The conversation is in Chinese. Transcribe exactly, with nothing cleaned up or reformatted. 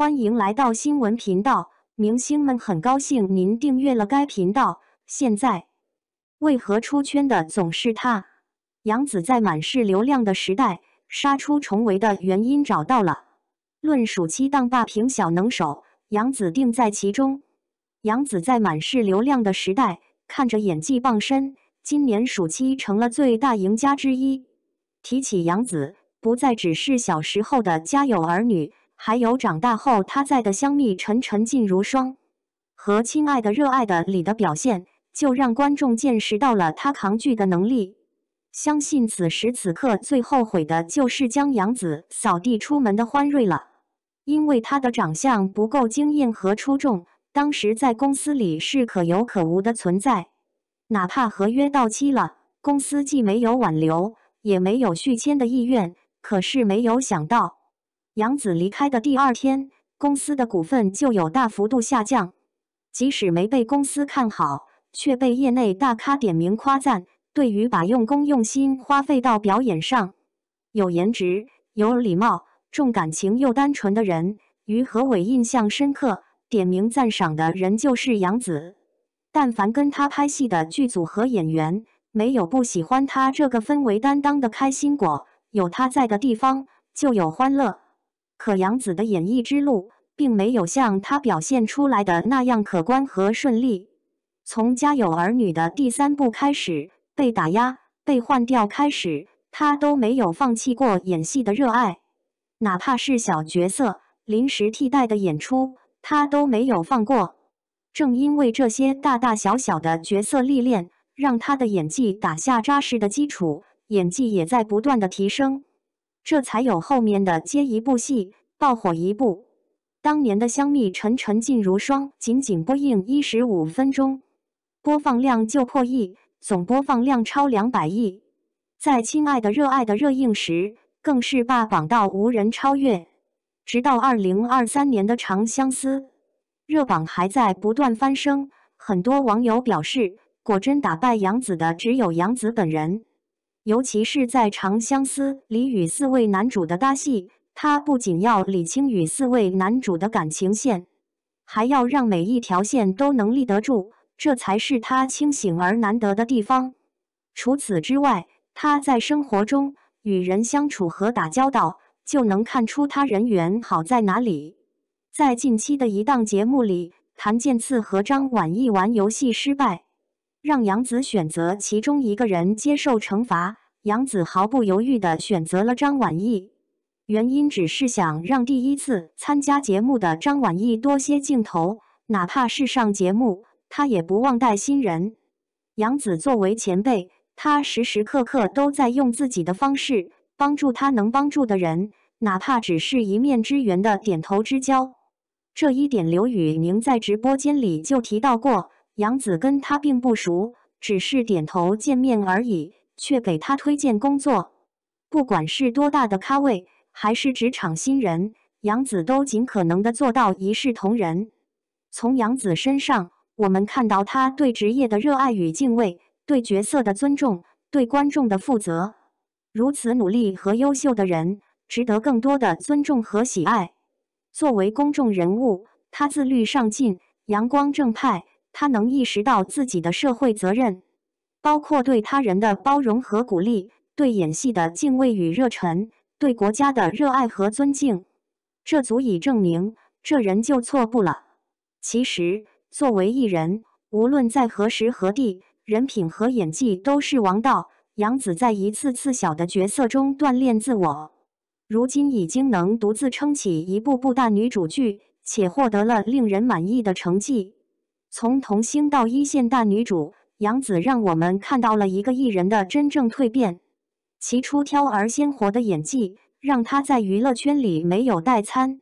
欢迎来到新闻频道，明星们很高兴您订阅了该频道。现在，为何出圈的总是他？杨紫在满是流量的时代杀出重围的原因找到了。论暑期档霸屏小能手，杨紫定在其中。杨紫在满是流量的时代，看着演技傍身，今年暑期成了最大赢家之一。提起杨紫，不再只是小时候的《家有儿女》，还有长大后她在的《香蜜沉沉烬如霜》和《亲爱的热爱的》里的表现，就让观众见识到了她扛剧的能力。相信此时此刻最后悔的就是将杨紫扫地出门的欢瑞了，因为她的长相不够惊艳和出众，当时在公司里是可有可无的存在。哪怕合约到期了，公司既没有挽留，也没有续签的意愿。可是没有想到，杨紫离开的第二天，公司的股份就有大幅度下降。即使没被公司看好，却被业内大咖点名夸赞，对于把用功用心花费到表演上，有颜值、有礼貌、重感情又单纯的人，于何伟印象深刻，点名赞赏的人就是杨紫。但凡跟他拍戏的剧组和演员，没有不喜欢他这个氛围担当的开心果。有他在的地方就有欢乐，可杨紫的演艺之路并没有像他表现出来的那样可观和顺利。从《家有儿女》的第三部开始，被打压、被换掉开始，他都没有放弃过演戏的热爱。哪怕是小角色、临时替代的演出，他都没有放过。正因为这些大大小小的角色历练，让他的演技打下扎实的基础。演技也在不断的提升，这才有后面的接一部戏爆火一部。当年的《香蜜沉沉烬如霜》仅仅播映一十五分钟，播放量就破亿，总播放量超两百亿。在《亲爱的热爱的》热映时，更是霸榜到无人超越。直到二零二三年的《长相思》，热榜还在不断翻升。很多网友表示，果真打败杨紫的只有杨紫本人。尤其是在《长相思》里与四位男主的搭戏，他不仅要理清与四位男主的感情线，还要让每一条线都能立得住，这才是他清醒而难得的地方。除此之外，他在生活中与人相处和打交道，就能看出他人缘好在哪里。在近期的一档节目里，谭健次和张晚意玩游戏失败，让杨紫选择其中一个人接受惩罚，杨紫毫不犹豫地选择了张晚意，原因只是想让第一次参加节目的张晚意多些镜头，哪怕是上节目，她也不忘带新人。杨紫作为前辈，她时时刻刻都在用自己的方式帮助她能帮助的人，哪怕只是一面之缘的点头之交。这一点，刘宇宁在直播间里就提到过。杨紫跟他并不熟，只是点头见面而已，却给他推荐工作。不管是多大的咖位，还是职场新人，杨紫都尽可能的做到一视同仁。从杨紫身上，我们看到他对职业的热爱与敬畏，对角色的尊重，对观众的负责。如此努力和优秀的人，值得更多的尊重和喜爱。作为公众人物，他自律上进，阳光正派。他能意识到自己的社会责任，包括对他人的包容和鼓励，对演戏的敬畏与热忱，对国家的热爱和尊敬，这足以证明这人就错不了。其实，作为艺人，无论在何时何地，人品和演技都是王道。杨紫在一次次小的角色中锻炼自我，如今已经能独自撑起一部部大女主剧，且获得了令人满意的成绩。从童星到一线大女主，杨紫让我们看到了一个艺人的真正蜕变。其出挑而鲜活的演技，让她在娱乐圈里没有代餐。